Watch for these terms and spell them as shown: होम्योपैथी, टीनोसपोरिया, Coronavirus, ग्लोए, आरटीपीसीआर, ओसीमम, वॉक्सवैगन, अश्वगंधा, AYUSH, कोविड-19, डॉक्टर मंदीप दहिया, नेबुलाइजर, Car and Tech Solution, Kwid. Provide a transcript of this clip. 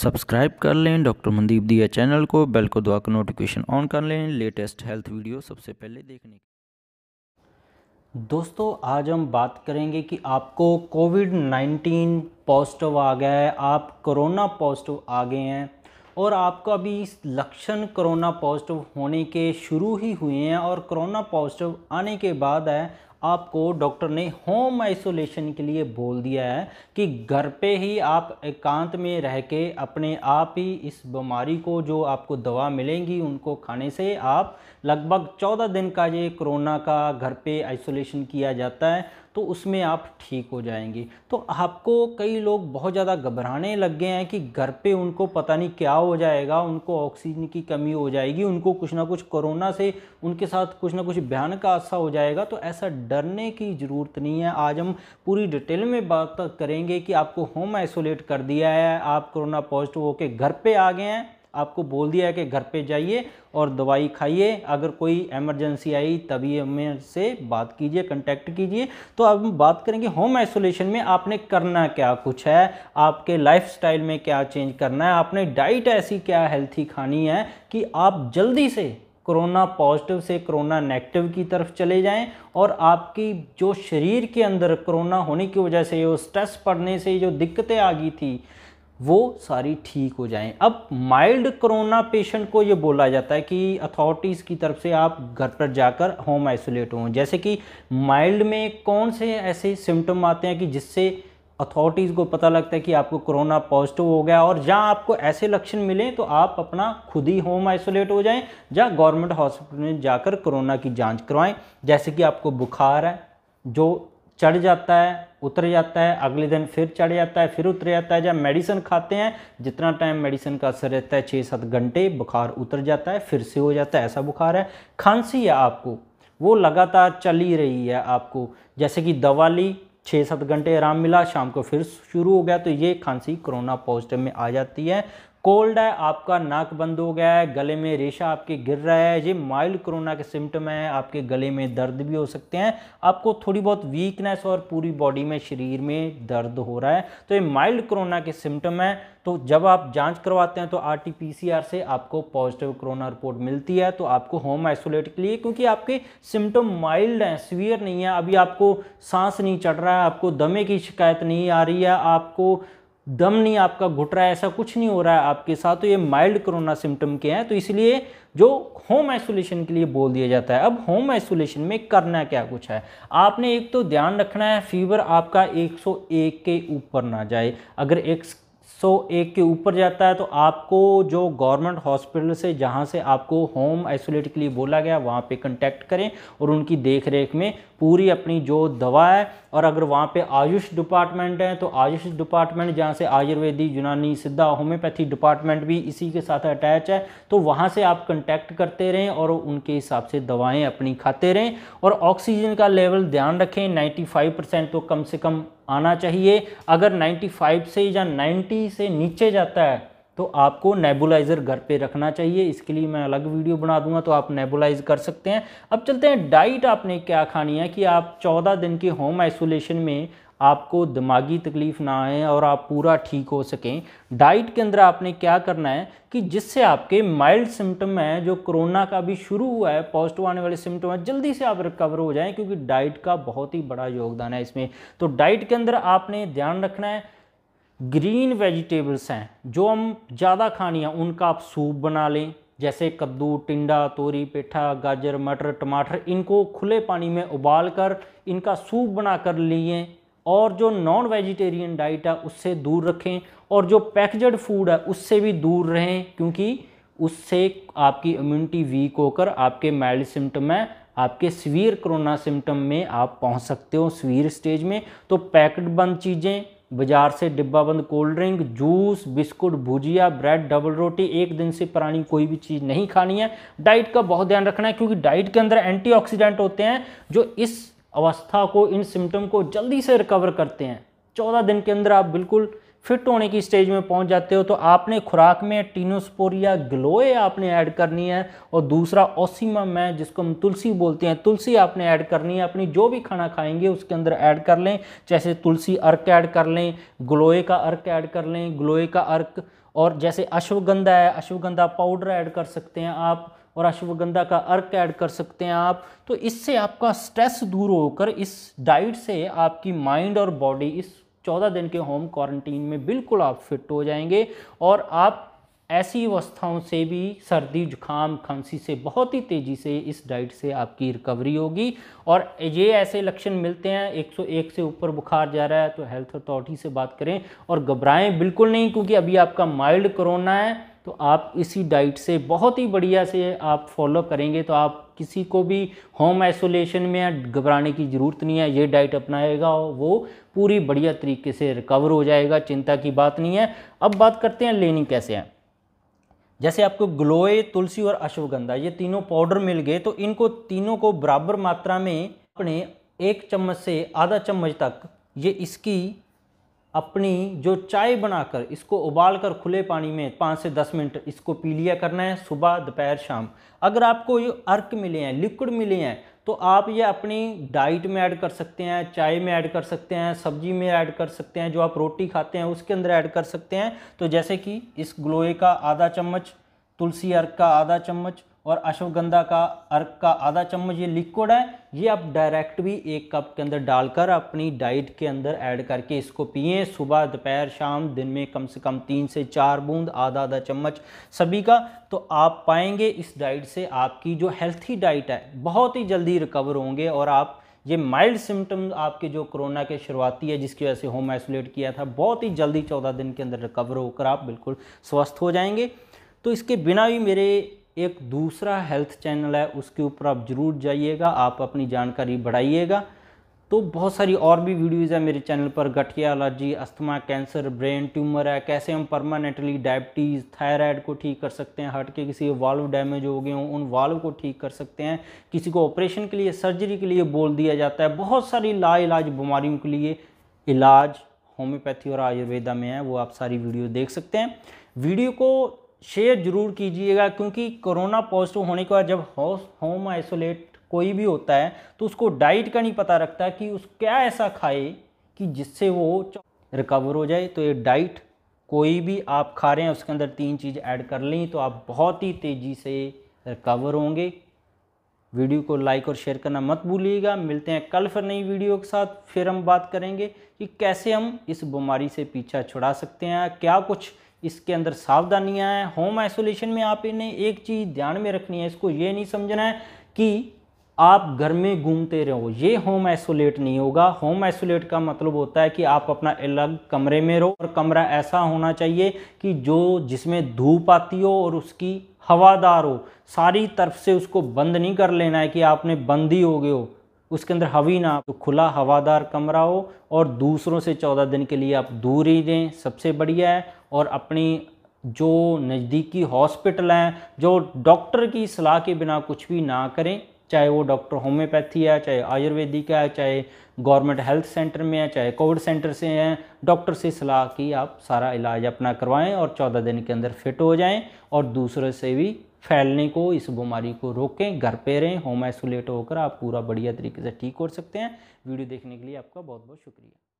Subscribe कर लें डॉक्टर मंदीप दहिया channel को, बेल को दबाकर नोटिफिकेशन ऑन कर लें लेटेस्ट हेल्थ वीडियो सबसे पहले देखने के। दोस्तों आज हम बात करेंगे कि आपको कोविड-19 पॉजिटिव आ गया है, आप कोरोना पॉजिटिव आ गए हैं और आपका अभी लक्षण कोरोना पॉजिटिव होने के शुरू ही हुए हैं और कोरोना पॉजिटिव आने के बाद है आपको डॉक्टर ने होम आइसोलेशन के लिए बोल दिया है कि घर पे ही आप एकांत में रह के अपने आप ही इस बीमारी को, जो आपको दवा मिलेंगी उनको खाने से आप लगभग 14 दिन का ये कोरोना का घर पे आइसोलेशन किया जाता है तो उसमें आप ठीक हो जाएंगे। तो आपको कई लोग बहुत ज़्यादा घबराने लग गए हैं कि घर पे उनको पता नहीं क्या हो जाएगा, उनको ऑक्सीजन की कमी हो जाएगी, उनको कुछ ना कुछ कोरोना से उनके साथ कुछ ना कुछ भयानक हादसा हो जाएगा। तो ऐसा डरने की ज़रूरत नहीं है। आज हम पूरी डिटेल में बात करेंगे कि आपको होम आइसोलेट कर दिया है, आप कोरोना पॉजिटिव होकर घर पर आ गए हैं, आपको बोल दिया है कि घर पे जाइए और दवाई खाइए, अगर कोई इमरजेंसी आई तभी हमें से बात कीजिए, कांटेक्ट कीजिए। तो अब हम बात करेंगे होम आइसोलेशन में आपने करना क्या कुछ है, आपके लाइफस्टाइल में क्या चेंज करना है, आपने डाइट ऐसी क्या हेल्थी खानी है कि आप जल्दी से कोरोना पॉजिटिव से कोरोना नेगेटिव की तरफ चले जाएं और आपकी जो शरीर के अंदर कोरोना होने की वजह से जो स्ट्रेस पड़ने से जो दिक्कतें आ गई थी वो सारी ठीक हो जाएं। अब माइल्ड कोरोना पेशेंट को ये बोला जाता है कि अथॉरिटीज़ की तरफ से आप घर पर जाकर होम आइसोलेट हों। जैसे कि माइल्ड में कौन से ऐसे सिम्टम आते हैं कि जिससे अथॉरिटीज़ को पता लगता है कि आपको कोरोना पॉजिटिव हो गया, और जहाँ आपको ऐसे लक्षण मिलें तो आप अपना खुद ही होम आइसोलेट हो जाएं, जहाँ गवर्नमेंट हॉस्पिटल में जाकर कोरोना की जाँच करवाएँ। जैसे कि आपको बुखार है जो चढ़ जाता है, उतर जाता है, अगले दिन फिर चढ़ जाता है, फिर उतर जाता है। जब मेडिसिन खाते हैं जितना टाइम मेडिसिन का असर रहता है 6-7 घंटे, बुखार उतर जाता है, फिर से हो जाता है, ऐसा बुखार है। खांसी है आपको, वो लगातार चली रही है आपको, जैसे कि दवा ली 6-7 घंटे आराम मिला, शाम को फिर शुरू हो गया, तो ये खांसी कोरोना पॉजिटिव में आ जाती है। कोल्ड है, आपका नाक बंद हो गया है, गले में रेशा आपके गिर रहा है, ये माइल्ड कोरोना के सिम्टम हैं। आपके गले में दर्द भी हो सकते हैं, आपको थोड़ी बहुत वीकनेस और पूरी बॉडी में शरीर में दर्द हो रहा है, तो ये माइल्ड कोरोना के सिम्टम हैं। तो जब आप जांच करवाते हैं तो आरटीपीसीआर से आपको पॉजिटिव कोरोना रिपोर्ट मिलती है, तो आपको होम आइसोलेट के लिए, क्योंकि आपके सिम्टम माइल्ड हैं, सीवियर नहीं है। अभी आपको सांस नहीं चढ़ रहा है, आपको दमे की शिकायत नहीं आ रही है, आपको दम नहीं आपका घुट रहा है, ऐसा कुछ नहीं हो रहा है आपके साथ, तो ये माइल्ड कोरोना सिम्टम के हैं। तो इसलिए जो होम आइसोलेशन के लिए बोल दिया जाता है। अब होम आइसोलेशन में करना क्या कुछ है, आपने एक तो ध्यान रखना है फीवर आपका 101 के ऊपर ना जाए। अगर 101 के ऊपर जाता है तो आपको जो गवर्नमेंट हॉस्पिटल से जहां से आपको होम आइसोलेट के लिए बोला गया वहां पे कांटेक्ट करें और उनकी देखरेख में पूरी अपनी जो दवा है, और अगर वहां पे आयुष डिपार्टमेंट है तो आयुष डिपार्टमेंट जहां से आयुर्वेदिक, यूनानी, सिद्धा, होम्योपैथी डिपार्टमेंट भी इसी के साथ अटैच है, तो वहाँ से आप कंटेक्ट करते रहें और उनके हिसाब से दवाएँ अपनी खाते रहें। और ऑक्सीजन का लेवल ध्यान रखें 95% तो कम से कम आना चाहिए। अगर 95 से या 90 से नीचे जाता है तो आपको नेबुलाइजर घर पे रखना चाहिए, इसके लिए मैं अलग वीडियो बना दूंगा, तो आप नेबुलाइज कर सकते हैं। अब चलते हैं डाइट आपने क्या खानी है कि आप 14 दिन के होम आइसोलेशन में आपको दिमागी तकलीफ ना आए और आप पूरा ठीक हो सकें। डाइट के अंदर आपने क्या करना है कि जिससे आपके माइल्ड सिम्टम हैं, जो कोरोना का भी शुरू हुआ है, पॉजिटिव आने वाले सिम्टम हैं, जल्दी से आप रिकवर हो जाएं, क्योंकि डाइट का बहुत ही बड़ा योगदान है इसमें। तो डाइट के अंदर आपने ध्यान रखना है ग्रीन वेजिटेबल्स हैं जो हम ज़्यादा खानी है, उनका आप सूप बना लें, जैसे कद्दू, टिंडा, तोरी, पेठा, गाजर, मटर, टमाटर, इनको खुले पानी में उबाल कर इनका सूप बना कर लिए। और जो नॉन वेजिटेरियन डाइट है उससे दूर रखें, और जो पैकेज्ड फूड है उससे भी दूर रहें, क्योंकि उससे आपकी इम्यूनिटी वीक होकर आपके माइल्ड सिम्टम है, आपके सीवियर कोरोना सिम्टम में आप पहुंच सकते हो सीवियर स्टेज में। तो पैकेट बंद चीज़ें, बाज़ार से डिब्बा बंद कोल्ड ड्रिंक, जूस, बिस्कुट, भुजिया, ब्रेड, डबल रोटी, एक दिन से पुरानी कोई भी चीज़ नहीं खानी है। डाइट का बहुत ध्यान रखना है, क्योंकि डाइट के अंदर एंटीऑक्सीडेंट होते हैं जो इस अवस्था को, इन सिम्टम को जल्दी से रिकवर करते हैं। 14 दिन के अंदर आप बिल्कुल फिट होने की स्टेज में पहुंच जाते हो तो आपने खुराक में टीनोसपोरिया ग्लोए आपने ऐड करनी है, और दूसरा ओसीमम है जिसको हम तुलसी बोलते हैं, तुलसी आपने ऐड करनी है। अपनी जो भी खाना खाएंगे उसके अंदर ऐड कर लें, जैसे तुलसी अर्क ऐड कर लें, ग्लोए का अर्क ऐड कर लें, ग्लोए का अर्क, और जैसे अश्वगंधा है अश्वगंधा पाउडर ऐड कर सकते हैं आप, और अश्वगंधा का अर्क ऐड कर सकते हैं आप। तो इससे आपका स्ट्रेस दूर होकर इस डाइट से आपकी माइंड और बॉडी इस 14 दिन के होम क्वारंटीन में बिल्कुल आप फिट हो जाएंगे, और आप ऐसी अवस्थाओं से भी सर्दी जुकाम खांसी से बहुत ही तेज़ी से इस डाइट से आपकी रिकवरी होगी। और ये ऐसे लक्षण मिलते हैं 101 से ऊपर बुखार जा रहा है तो हेल्थ अथॉरिटी से बात करें, और घबराएं बिल्कुल नहीं, क्योंकि अभी आपका माइल्ड कोरोना है। तो आप इसी डाइट से बहुत ही बढ़िया से आप फॉलो करेंगे तो आप किसी को भी होम आइसोलेशन में घबराने की ज़रूरत नहीं है। ये डाइट अपनाएगा वो पूरी बढ़िया तरीके से रिकवर हो जाएगा, चिंता की बात नहीं है। अब बात करते हैं लेनी कैसे है। जैसे आपको ग्लोए, तुलसी और अश्वगंधा ये तीनों पाउडर मिल गए, तो इनको तीनों को बराबर मात्रा में अपने 1 चम्मच से आधा चम्मच तक ये इसकी अपनी जो चाय बनाकर इसको उबालकर खुले पानी में 5 से 10 मिनट इसको पी लिया करना है, सुबह दोपहर शाम। अगर आपको ये अर्क मिले हैं, लिक्विड मिले हैं, तो आप ये अपनी डाइट में ऐड कर सकते हैं, चाय में ऐड कर सकते हैं, सब्जी में ऐड कर सकते हैं, जो आप रोटी खाते हैं उसके अंदर ऐड कर सकते हैं। तो जैसे कि इस ग्लोए का आधा चम्मच, तुलसी अर्क का आधा चम्मच और अश्वगंधा का अर्क का आधा चम्मच ये लिक्विड है, ये आप डायरेक्ट भी 1 कप के अंदर डालकर अपनी डाइट के अंदर ऐड करके इसको पिएं, सुबह दोपहर शाम, दिन में कम से कम 3 से 4 बूंद, आधा आधा चम्मच सभी का। तो आप पाएंगे इस डाइट से आपकी जो हेल्थी डाइट है बहुत ही जल्दी रिकवर होंगे, और आप ये माइल्ड सिम्टम आपके जो कोरोना के शुरुआती है जिसकी वजह से होम आइसोलेट किया था, बहुत ही जल्दी 14 दिन के अंदर रिकवर होकर आप बिल्कुल स्वस्थ हो जाएंगे। तो इसके बिना भी मेरे एक दूसरा हेल्थ चैनल है उसके ऊपर आप ज़रूर जाइएगा, आप अपनी जानकारी बढ़ाइएगा। तो बहुत सारी और भी वीडियोज़ है मेरे चैनल पर, गठिया, allergy, asthma, cancer, brain tumour है, कैसे हम परमानेंटली डायबिटीज़, थायराइड को ठीक कर सकते हैं, हार्ट के किसी वाल्व डैमेज हो गए हों उन वाल्व को ठीक कर सकते हैं, किसी को ऑपरेशन के लिए सर्जरी के लिए बोल दिया जाता है, बहुत सारी लाइलाज बीमारियों के लिए इलाज होम्योपैथी और आयुर्वेदा में है, वो आप सारी वीडियो देख सकते हैं। वीडियो को शेयर जरूर कीजिएगा, क्योंकि कोरोना पॉजिटिव होने के बाद जब होम आइसोलेट कोई भी होता है तो उसको डाइट का नहीं पता रखता कि उस क्या ऐसा खाए कि जिससे वो रिकवर हो जाए। तो ये डाइट कोई भी आप खा रहे हैं उसके अंदर 3 चीज़ ऐड कर लें तो आप बहुत ही तेज़ी से रिकवर होंगे। वीडियो को लाइक और शेयर करना मत भूलिएगा। मिलते हैं कल फिर नई वीडियो के साथ, फिर हम बात करेंगे कि कैसे हम इस बीमारी से पीछा छुड़ा सकते हैं, क्या कुछ इसके अंदर सावधानियां हैं। होम आइसोलेशन में आप इन्हें एक चीज़ ध्यान में रखनी है, इसको ये नहीं समझना है कि आप घर में घूमते रहो, ये होम आइसोलेट नहीं होगा। होम आइसोलेट का मतलब होता है कि आप अपना अलग कमरे में रहो, और कमरा ऐसा होना चाहिए कि जो जिसमें धूप आती हो और उसकी हवादार हो, सारी तरफ से उसको बंद नहीं कर लेना है कि आपने बंद ही हो गए हो, उसके अंदर हवा ना, तो खुला हवादार कमरा हो, और दूसरों से 14 दिन के लिए आप दूर ही रहें, सबसे बढ़िया है। और अपनी जो नज़दीकी हॉस्पिटल हैं, जो डॉक्टर की सलाह के बिना कुछ भी ना करें, चाहे वो डॉक्टर होम्योपैथी है, चाहे आयुर्वेदिक है, चाहे गवर्नमेंट हेल्थ सेंटर में है, चाहे कोविड सेंटर से हैं, डॉक्टर से सलाह की आप सारा इलाज अपना करवाएँ और 14 दिन के अंदर फिट हो जाएँ, और दूसरों से भी फैलने को, इस बीमारी को रोकें। घर पे रहें, होम आइसोलेट होकर आप पूरा बढ़िया तरीके से ठीक हो सकते हैं। वीडियो देखने के लिए आपका बहुत बहुत शुक्रिया।